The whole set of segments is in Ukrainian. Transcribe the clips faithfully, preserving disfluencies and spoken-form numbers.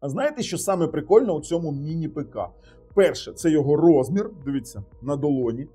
А знаєте, що саме прикольно у цьому міні-ПК? Перше, це його розмір, дивіться, на долоні,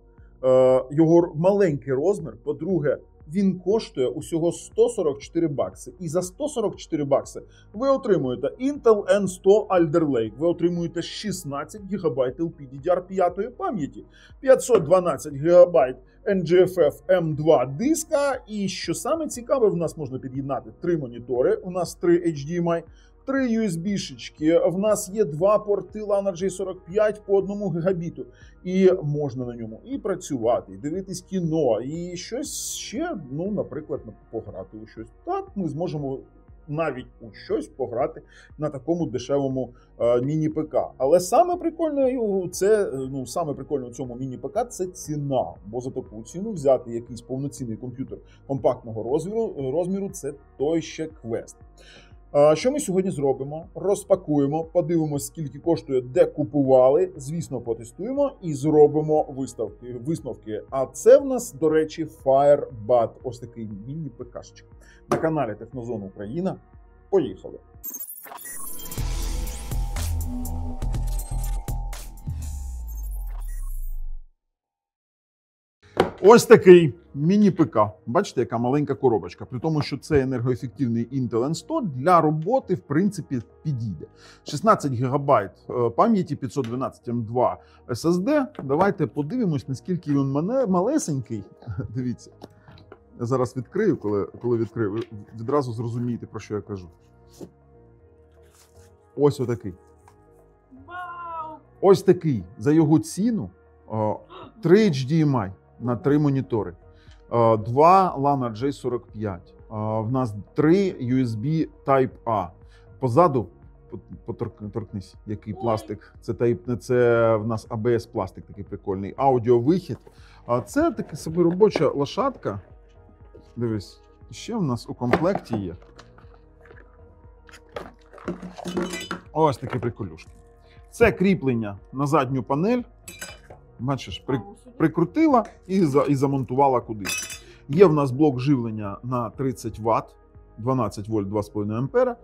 е, його маленький розмір. По-друге, він коштує усього сто сорок чотири бакси. І за сто сорок чотири бакси ви отримуєте Intel ен сто Alder Lake, ви отримуєте шістнадцять гігабайт ел пі ді ді ар п'ять пам'яті, п'ятсот дванадцять гігабайт ен джі еф еф ем два диска. І що саме цікаве, в нас можна під'єднати три монітори, у нас три ейч ді ем ай, три ю ес бі-шечки, в нас є два порти LAN-RJ сорок п'ять по одному гігабіту. І можна на ньому і працювати, і дивитись кіно, і щось ще, ну, наприклад, пограти у щось. Так, ми зможемо навіть у щось пограти на такому дешевому е, міні-ПК. Але саме прикольне, це, ну, саме прикольне у цьому міні-ПК – це ціна. Бо за таку ціну взяти якийсь повноцінний комп'ютер компактного розміру, розміру – це той ще квест. Що ми сьогодні зробимо? Розпакуємо, подивимося, скільки коштує, де купували, звісно, потестуємо і зробимо виставки, висновки. А це в нас, до речі, Firebat, ось такий міні-ПКшечок. На каналі Технозон Україна. Поїхали! Ось такий міні-ПК. Бачите, яка маленька коробочка. При тому, що це енергоефективний Intel ен сто, для роботи, в принципі, підійде. шістнадцять гігабайт пам'яті, п'ятсот дванадцять ем два ес ес ді. Давайте подивимось, наскільки він малесенький. Дивіться. Я зараз відкрию, коли, коли відкрию, ви відразу зрозумієте, про що я кажу. Ось отакий. Ось такий. За його ціну три ейч ді ем ай. На три монітори, два LAN-RJ сорок п'ять, в нас три ю ес бі Type-A. Позаду, поторкнись, який пластик, це, type, це в нас а бе ес пластик такий прикольний, аудіовихід. Це така собі робоча лошадка, дивись, ще в нас у комплекті є. Ось такі приколюшки. Це кріплення на задню панель. Бачиш, при, прикрутила і, за, і замонтувала кудись. Є в нас блок живлення на тридцять ватт, дванадцять вольт, два з половиною ампера.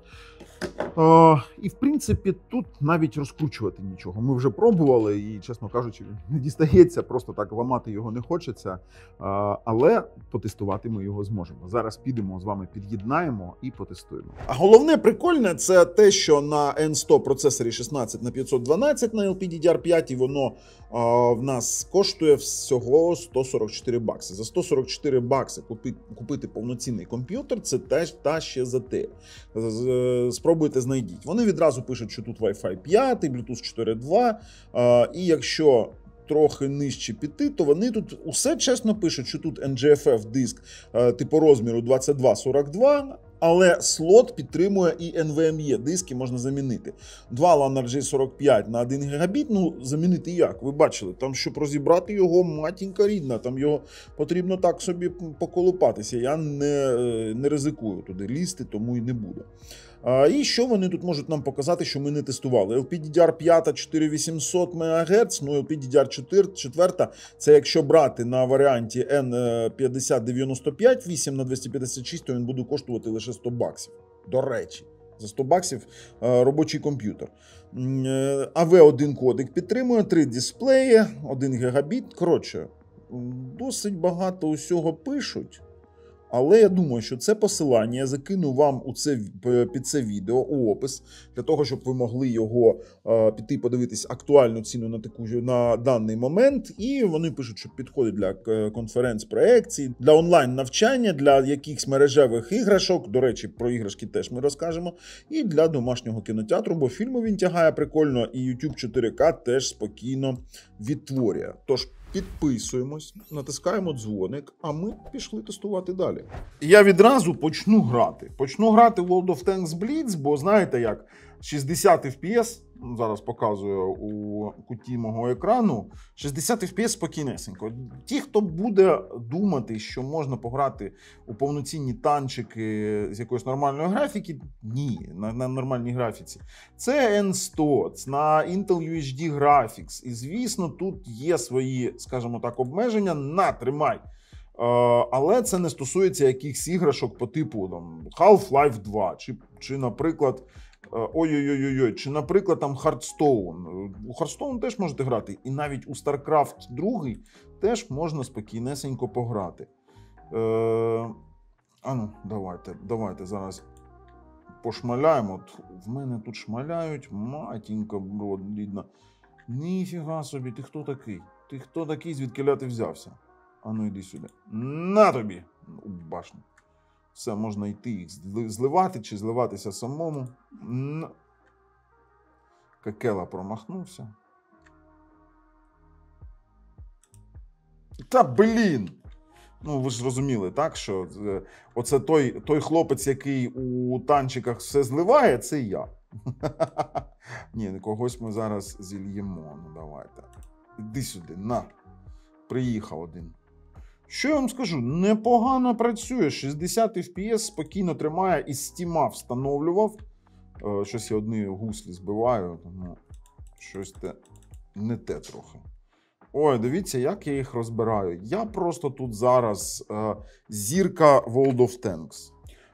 Е, і, в принципі, тут навіть розкручувати нічого. Ми вже пробували і, чесно кажучи, не дістається, просто так ламати його не хочеться. Е, але потестувати ми його зможемо. Зараз підемо з вами, під'єднаємо і потестуємо. А головне прикольне – це те, що на ен сто процесорі шістнадцять на п'ятсот дванадцять на ел пі ді ді ар п'ять, і воно е, в нас коштує всього сто сорок чотири бакси. За сто сорок чотири бакси купити, купити повноцінний комп'ютер – це теж та ще за те. Спробуйте, знайдіть. Вони відразу пишуть, що тут Wi-Fi п'ять, Bluetooth чотири два, і якщо трохи нижче піти, то вони тут усе чесно пишуть, що тут ен джі еф еф диск типу розміру двадцять два сорок два, але слот підтримує і ен ві ем і, диски можна замінити. Два LAN-RJ сорок п'ять на один гігабіт, ну замінити як? Ви бачили, там щоб розібрати його, матінька рідна, там його потрібно так собі поколупатися. Я не, не ризикую туди лізти, тому і не буду. А, і що вони тут можуть нам показати, що ми не тестували? ел пі ді ді ар п'ять чотири тисячі вісімсот мегагерц, ну ел пі ді ді ар чотири, це якщо брати на варіанті ен п'ятдесят дев'яносто п'ять, вісім на двісті п'ятдесят шість, то він буде коштувати лише сто баксів. До речі, за сто баксів робочий комп'ютер. а ве один кодек підтримує, три дисплеї, один гігабіт. Коротше, досить багато усього пишуть. Але я думаю, що це посилання я закину вам у це, під це відео, у опис, для того, щоб ви могли його е, піти подивитись актуальну ціну на таку на даний момент. І вони пишуть, що підходить для конференц-проекцій, для онлайн-навчання, для якихось мережевих іграшок. До речі, про іграшки теж ми розкажемо. І для домашнього кінотеатру, бо фільми він тягає прикольно, і ютуб чотири ка теж спокійно відтворює. Тож, підписуємось, натискаємо дзвоник, а ми пішли тестувати далі. Я відразу почну грати. Почну грати в World of Tanks Blitz, бо знаєте як, шістдесят еф пі ес, зараз показую у куті мого екрану, шістдесят еф пі ес спокійнесенько. Ті, хто буде думати, що можна пограти у повноцінні танчики з якоїсь нормальної графіки, ні, на, на нормальній графіці. Це ен сто, на Intel ю ейч ді Graphics, і звісно, тут є свої, скажімо так, обмеження, на, тримай. Але це не стосується якихось іграшок по типу там Half-Life два, чи, чи наприклад, ой-ой-ой-ой, чи, наприклад, там Hearthstone. У Hearthstone теж можете грати, і навіть у StarCraft два теж можна спокійнесенько пограти. Е... А ну, давайте, давайте зараз пошмаляємо. От в мене тут шмаляють, матінка блідна. Ніфіга собі, ти хто такий? Ти хто такий, звідкиля ти взявся? А ну, йди сюди. На тобі! У башні. Все, можна йти їх зливати чи зливатися самому. Какела промахнувся. Та блін! Ну, ви ж розуміли, так, що оце той, той хлопець, який у танчиках все зливає, це я. Ні, когось ми зараз зільємо. Ну, давайте. Іди сюди, на. Приїхав один. Що я вам скажу, непогано працює, шістдесят еф пі ес спокійно тримає, із стіма встановлював. Щось я одні гуслі збиваю, тому щось те не те трохи. Ой, дивіться, як я їх розбираю. Я просто тут зараз е, зірка World of Tanks.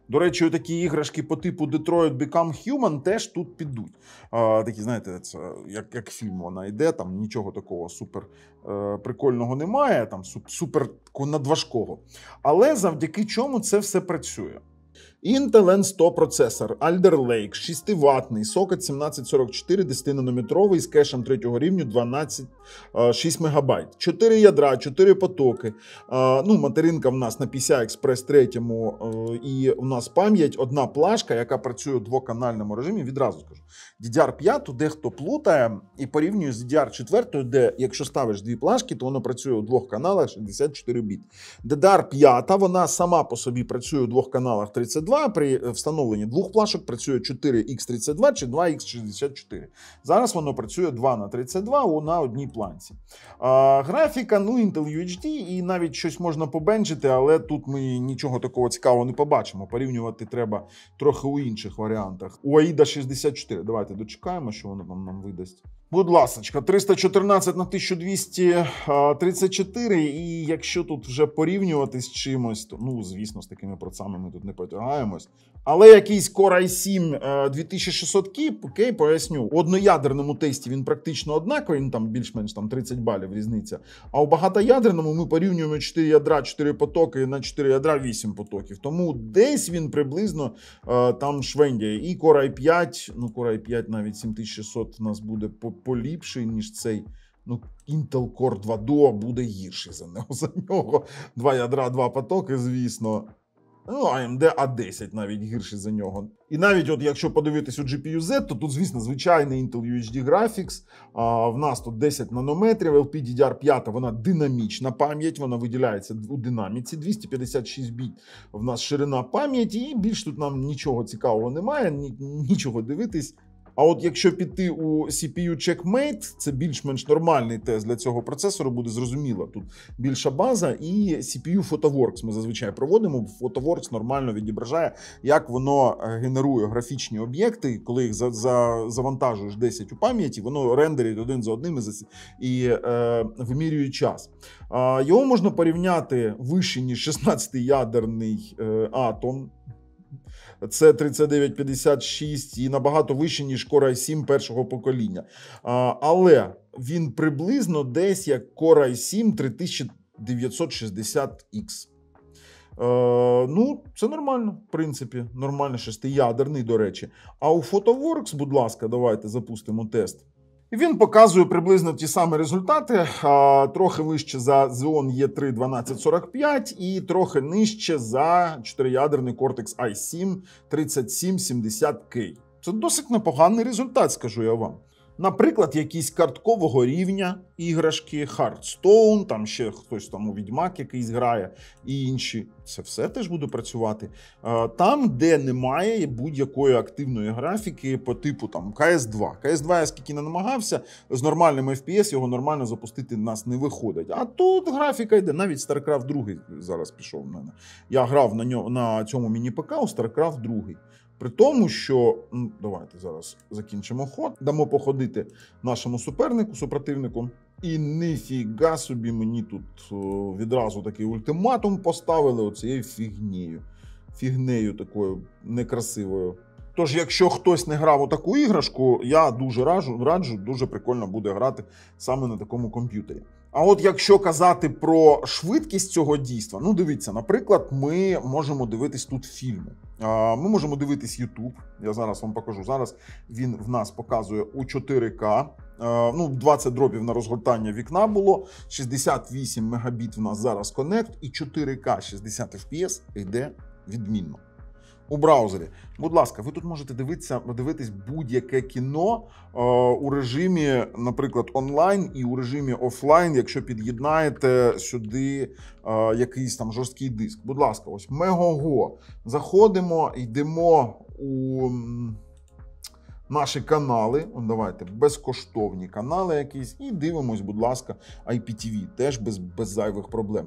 До речі, такі іграшки по типу Detroit Become Human теж тут підуть. А, такі, знаєте, це як, як фільм вона йде, там нічого такого супер е, прикольного немає, там супер надважкого. Але завдяки чому це все працює. Intel ен сто процесор, Alder Lake, шістиватний, Socket сімнадцять сорок чотири, десятинанометровий, з кешем третього рівню дванадцять шість мегабайт. чотири ядра, чотири потоки. Ну, материнка в нас на пі сі ай-Express третьому, і у нас пам'ять, одна плашка, яка працює у двоканальному режимі, відразу скажу. ді ді ар п'ять дехто плутає і порівнює з ді ді ар чотири, де якщо ставиш дві плашки, то воно працює у двох каналах шістдесят чотири біт. ді ді ар п'ять, вона сама по собі працює у двох каналах тридцять два. При встановленні двох плашок працює чотири ікс тридцять два чи два ікс шістдесят чотири. Зараз воно працює два на тридцять два на одній планці. А, графіка, ну, Intel ю ейч ді, і навіть щось можна побенчити, але тут ми нічого такого цікавого не побачимо. Порівнювати треба трохи у інших варіантах. У ей ай ді а шістдесят чотири. Давайте дочекаємо, що воно там нам видасть. Будь ласочка, триста чотирнадцять на тисячу двісті тридцять чотири, і якщо тут вже порівнювати з чимось, то, ну, звісно, з такими процесами ми тут не потягаємось. Але якийсь Core ай сім дві тисячі шістсот кей, окей, поясню. У одноядерному тесті він практично однаковий, він там більш-менш там тридцять балів різниця. А у багатоядерному ми порівнюємо чотири ядра, чотири потоки на чотири ядра, вісім потоків. Тому десь він приблизно е, там швендяє. І Core ай п'ять, ну Core ай п'ять навіть сім тисяч шістсот у нас буде поліпший, ніж цей. Ну, Intel Core два Duo буде гірший за нього. За нього два ядра, два потоки, звісно. Ну, а ем ді а десять навіть гірший за нього. І навіть от якщо подивитись у джі пі ю зет, то тут, звісно, звичайний Intel ю ейч ді Graphics. А, в нас тут десять нанометрів, ел пі ді ді ар п'ять, вона динамічна пам'ять, вона виділяється у динаміці, двісті п'ятдесят шість біт в нас ширина пам'яті, і більш тут нам нічого цікавого немає, нічого дивитись. А от якщо піти у сі пі ю Checkmate, це більш-менш нормальний тест для цього процесору, буде зрозуміло. Тут більша база, і сі пі ю Photoworks ми зазвичай проводимо. Photoworks нормально відображає, як воно генерує графічні об'єкти, коли їх за, за, завантажуєш десять у пам'яті, воно рендерить один за одним і, і е, вимірює час. Е, його можна порівняти вище, ніж шістнадцятиядерний е, атом. Це тридцять дев'ять п'ятдесят шість і набагато вище, ніж Core ай сім першого покоління. А, але він приблизно десь як Core ай сім тридцять дев'ятсот шістдесят ікс. Е, ну, це нормально, в принципі. Нормально, шестиядерний, до речі. А у Photoworks, будь ласка, давайте запустимо тест. І він показує приблизно ті самі результати, а, трохи вище за Xeon і три дванадцять сорок п'ять і трохи нижче за чотириядерний Cortex ай сім тридцять сім сімдесят кей. Це досить непоганий результат, скажу я вам. Наприклад, якісь карткового рівня іграшки, Hearthstone, там ще хтось там у Відьмак якийсь грає і інші. Це все теж буде працювати. Там, де немає будь-якої активної графіки по типу там ка ес два. ка ес два я скільки не намагався, з нормальним еф пі ес його нормально запустити нас не виходить. А тут графіка йде, навіть StarCraft два зараз пішов в мене. Я грав на, ньо, на цьому міні-ПК у StarCraft два. При тому, що, ну, давайте зараз закінчимо ход, дамо походити нашому супернику, супротивнику. І ніфіга собі мені тут відразу такий ультиматум поставили оцією фігнею. Фігнею такою некрасивою. Тож, якщо хтось не грав у таку іграшку, я дуже раджу, раджу, дуже прикольно буде грати саме на такому комп'ютері. А от якщо казати про швидкість цього дійства, ну дивіться, наприклад, ми можемо дивитись тут фільми. Ми можемо дивитись YouTube, я зараз вам покажу, зараз він в нас показує у чотири ка, ну двадцять дробів на розгортання вікна було, шістдесят вісім мегабіт в нас зараз коннект, і чотири ка шістдесят еф пі ес йде відмінно. У браузері, будь ласка, ви тут можете дивитися, дивитись будь-яке кіно е, у режимі, наприклад, онлайн і у режимі офлайн, якщо під'єднаєте сюди е, якийсь там жорсткий диск. Будь ласка, ось Мегого. Заходимо, йдемо у наші канали, давайте, безкоштовні канали якісь, і дивимось, будь ласка, ай пі ті ві, теж без, без зайвих проблем.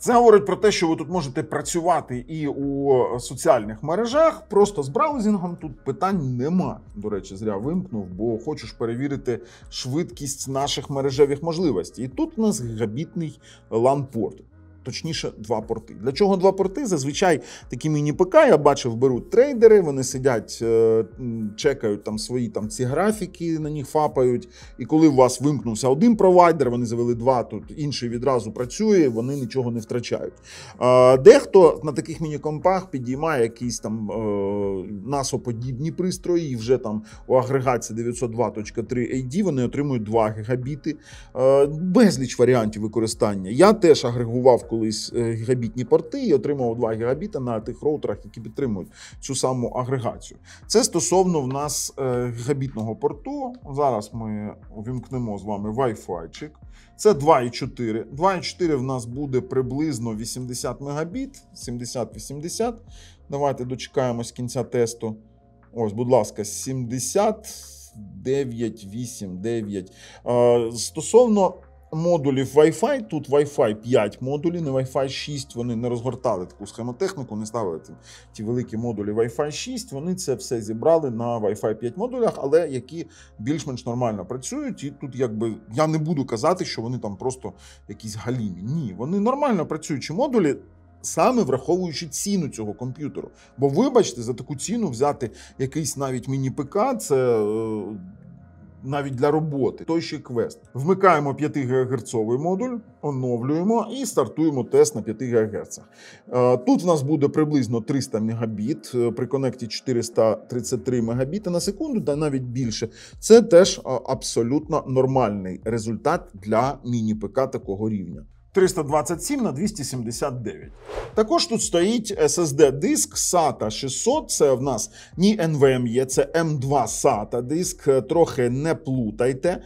Це говорить про те, що ви тут можете працювати і у соціальних мережах, просто з браузінгом тут питань нема. До речі, зря вимкнув, бо хочу ж перевірити швидкість наших мережевих можливостей. І тут у нас гігабітний лан-порт. Точніше, два порти. Для чого два порти? Зазвичай такі міні-ПК, я бачив, беруть трейдери, вони сидять, чекають там свої там ці графіки, на них фапають, і коли у вас вимкнувся один провайдер, вони завели два, тут інший відразу працює, вони нічого не втрачають. Дехто на таких міні-компах підіймає якісь там насоподібні пристрої, і вже там у агрегації дев'ятсот два крапка три ей ді вони отримують два гігабіти. Безліч варіантів використання. Я теж агрегував колись гігабітні порти і отримав два гігабіта на тих роутерах, які підтримують цю саму агрегацію. Це стосовно в нас гігабітного порту. Зараз ми увімкнемо з вами Wi-Fi. Це два і чотири. два і чотири в нас буде приблизно вісімдесят мегабіт, сімдесят-вісімдесят. Давайте дочекаємось кінця тесту. Ось, будь ласка, сімдесят дев'ять, вісім, дев'ять. Стосовно модулів Wi-Fi, тут Wi-Fi п'ять модулі, не Wi-Fi шість, вони не розгортали таку схемотехніку, не ставили ті великі модулі Wi-Fi шість, вони це все зібрали на Wi-Fi п'ять модулях, але які більш-менш нормально працюють, і тут якби, я не буду казати, що вони там просто якісь галімі, ні, вони нормально працюючі модулі, саме враховуючи ціну цього комп'ютеру, бо вибачте, за таку ціну взяти якийсь навіть міні-ПК, це... навіть для роботи, той ще квест. Вмикаємо п'яти гігагерцовий модуль, оновлюємо і стартуємо тест на п'яти гігагерцах. Тут в нас буде приблизно триста мегабіт, при конекті чотириста тридцять три мегабіти на секунду, та навіть більше. Це теж абсолютно нормальний результат для міні-ПК такого рівня. триста двадцять сім на двісті сімдесят дев'ять. Також тут стоїть ес ес ді-диск сата шістсот, це в нас не ен ві ем і, це ем два сата-диск, трохи не плутайте.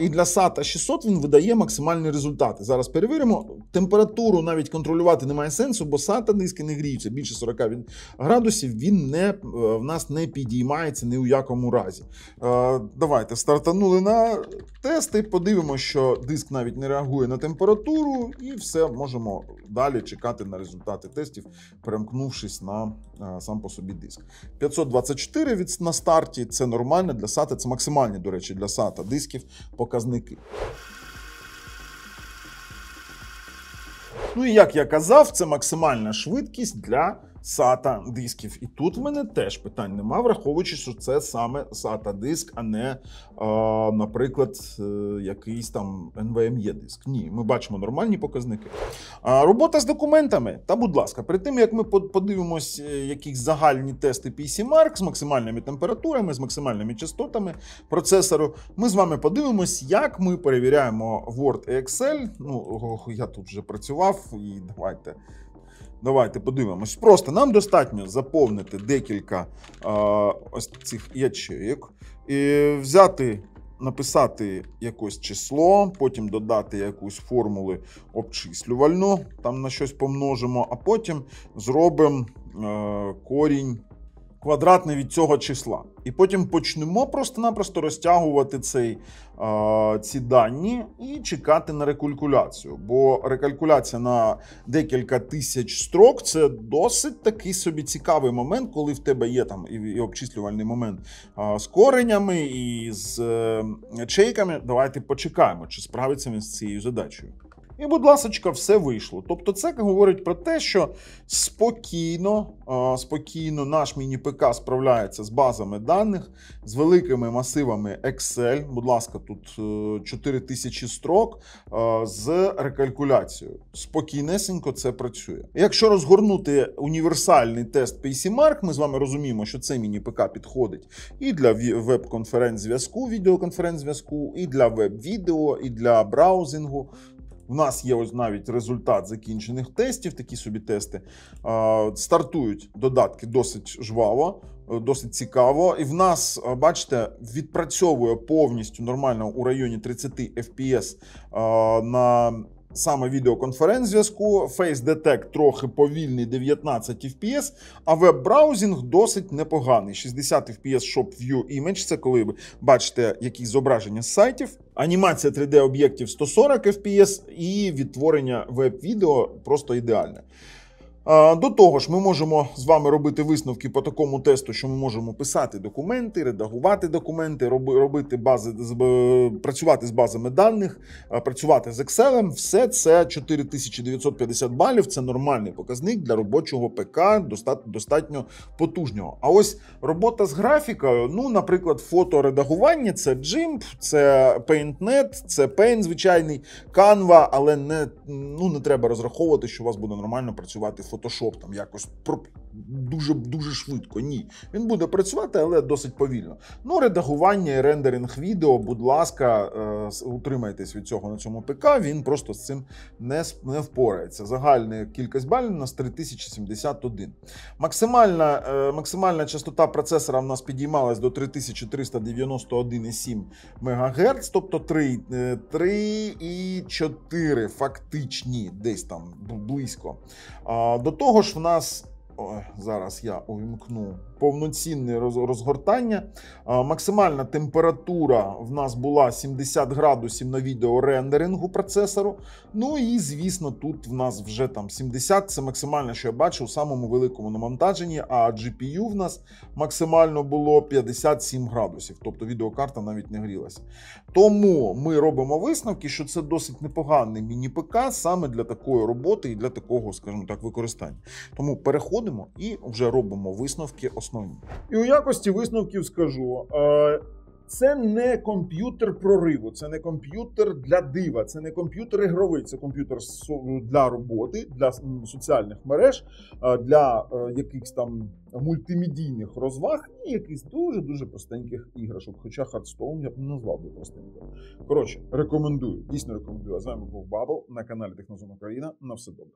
І для сата шістсот він видає максимальні результати. Зараз перевіримо. Температуру навіть контролювати немає сенсу, бо сата-диски не гріються. Більше сорока градусів він не, в нас не підіймається ні у якому разі. Давайте стартанули на тести, подивимося, що диск навіть не реагує на температуру. І все, можемо далі чекати на результати тестів, перемкнувшись на а, сам по собі диск. п'ятсот двадцять чотири від, на старті, це нормально для сата, це максимальні, до речі, для сата дисків показники. Ну і як я казав, це максимальна швидкість для сата дисків. І тут в мене теж питань нема, враховуючи, що це саме сата диск, а не, е, наприклад, е, якийсь там ен ві ем і диск. Ні, ми бачимо нормальні показники. А робота з документами. Та, будь ласка, перед тим, як ми подивимось якісь загальні тести пі сі марк з максимальними температурами, з максимальними частотами процесору, ми з вами подивимось, як ми перевіряємо Word і Excel. Ну, ох, я тут вже працював, і давайте... Давайте подивимось. Просто нам достатньо заповнити декілька е, ось цих ячейок, і взяти, написати якесь число, потім додати якусь формулу обчислювальну, там на щось помножимо, а потім зробимо е, корінь квадратний від цього числа. І потім почнемо просто-напросто розтягувати цей, е, ці дані і чекати на рекалькуляцію. Бо рекалькуляція на декілька тисяч строк – це досить такий собі цікавий момент, коли в тебе є там і, і обчислювальний момент е, з коренями, і з ячейками. Е, Давайте почекаємо, чи справиться він з цією задачею. І, будь ласочка, все вийшло. Тобто це говорить про те, що спокійно, спокійно наш міні-ПК справляється з базами даних, з великими масивами Excel, будь ласка, тут чотири тисячі строк, з рекалькуляцією. Спокійнесенько це працює. Якщо розгорнути універсальний тест PCMark, ми з вами розуміємо, що цей міні-ПК підходить і для веб-конференц-зв'язку, відеоконференц-зв'язку, і для веб-відео, і для браузингу. У нас є ось навіть результат закінчених тестів, такі собі тести. Стартують додатки досить жваво, досить цікаво. І в нас, бачите, відпрацьовує повністю нормально у районі тридцять еф пі ес на саме відеоконференц-зв'язку. Face Detect трохи повільний, дев'ятнадцять еф пі ес, а веб-браузінг досить непоганий. шістдесят еф пі ес Shop View Image, це коли ви бачите якісь зображення з сайтів. Анімація три де об'єктів сто сорок еф пі ес і відтворення веб-відео просто ідеальне. До того ж, ми можемо з вами робити висновки по такому тесту, що ми можемо писати документи, редагувати документи, робити бази, працювати з базами даних, працювати з Excel. Все це чотири тисячі дев'ятсот п'ятдесят балів, це нормальний показник для робочого ПК, достатньо потужного. А ось робота з графікою, ну, наприклад, фоторедагування, це Gimp, це Paint.net, це Paint звичайний, Canva, але не, ну, не треба розраховувати, що у вас буде нормально працювати Photoshop там якось дуже, дуже швидко. Ні. Він буде працювати, але досить повільно. Ну, редагування і рендеринг відео, будь ласка, е, утримайтесь від цього на цьому ПК, він просто з цим не, не впорається. Загальна кількість балів у нас три тисячі сімдесят один. Максимальна, е, максимальна частота процесора у нас підіймалась до три тисячі триста дев'яносто один цілих сім десятих МГц, тобто три і чотири фактичні, десь там близько. До того ж в нас, о, зараз я увімкну повноцінне розгортання, максимальна температура в нас була сімдесят градусів на відеорендерингу процесору, ну і звісно тут в нас вже там сімдесят, це максимально, що я бачу у самому великому навантаженні, а джі пі ю в нас максимально було п'ятдесят сім градусів, тобто відеокарта навіть не грілася. Тому ми робимо висновки, що це досить непоганий міні-ПК саме для такої роботи і для такого, скажімо так, використання. Тому переходимо і вже робимо висновки основні. І у якості висновків скажу, це не комп'ютер прориву, це не комп'ютер для дива, це не комп'ютер ігровий, це комп'ютер для роботи, для соціальних мереж, для якихось там мультимедійних розваг і якихось дуже-дуже простеньких іграшок. Хоча Hearthstone я б не назвав би простеньким. Коротше, рекомендую, дійсно рекомендую. А з вами був Бабл на каналі Технозон Україна. На все добре.